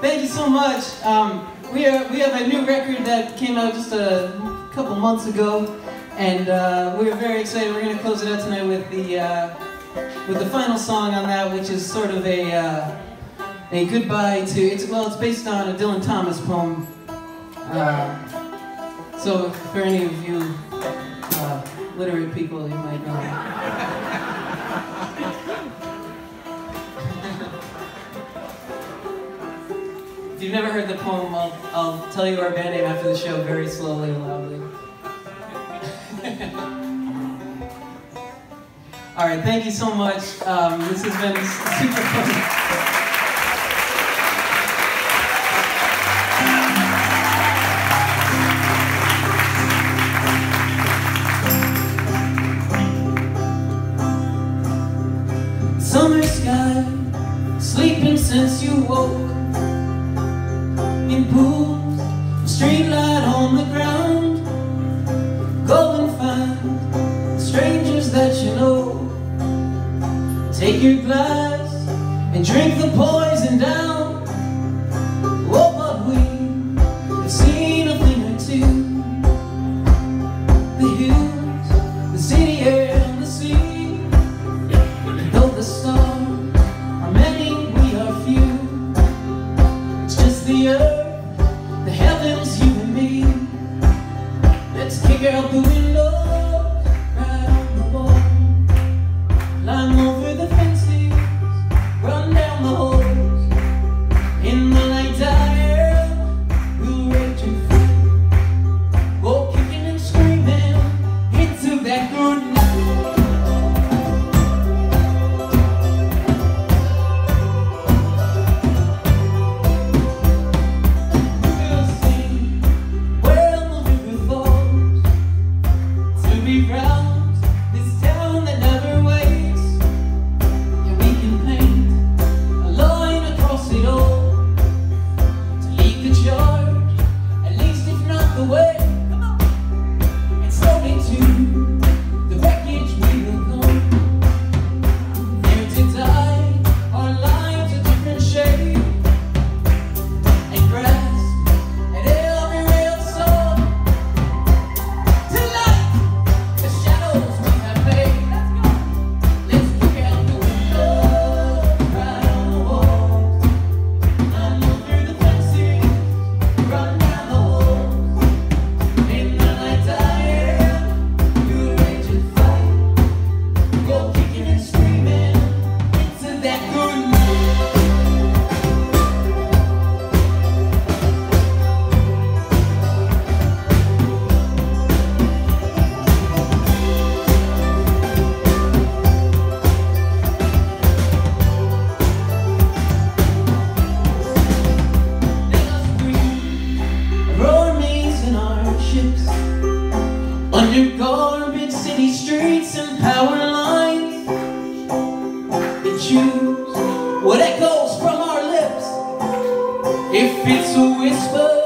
Thank you so much. We have a new record that came out just a couple months ago, and we're very excited. We're going to close it out tonight with the final song on that, which is sort of a goodbye to. It's based on a Dylan Thomas poem. So for any of you literate people, you might know. If you've never heard the poem, I'll tell you our band name after the show very slowly and loudly. All right, thank you so much. This has been super fun. Summer sky, sleeping since you woke. Pools, street light on the ground. Go and find strangers that you know. Take your glass and drink the poison down. Oh, but we have seen a thing or two. The hills, the city air, and the sea. And though the stars are many, we are few. It's just the earth, the heavens, you and me. Let's kick out the window, right on the wall. Climb over the fences, run down the holes. In the light air, we'll rage and free. Go kicking and screaming into that good night. Under garbage city streets and power lines, they choose what echoes from our lips. If it's a whisper,